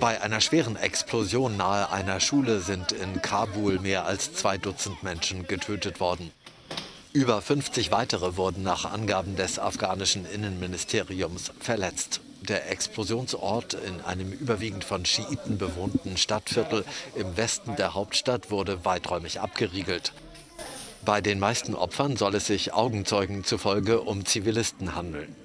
Bei einer schweren Explosion nahe einer Schule sind in Kabul mehr als 2 Dutzend Menschen getötet worden. Über 50 weitere wurden nach Angaben des afghanischen Innenministeriums verletzt. Der Explosionsort in einem überwiegend von Schiiten bewohnten Stadtviertel im Westen der Hauptstadt wurde weiträumig abgeriegelt. Bei den meisten Opfern soll es sich Augenzeugen zufolge um Zivilisten handeln.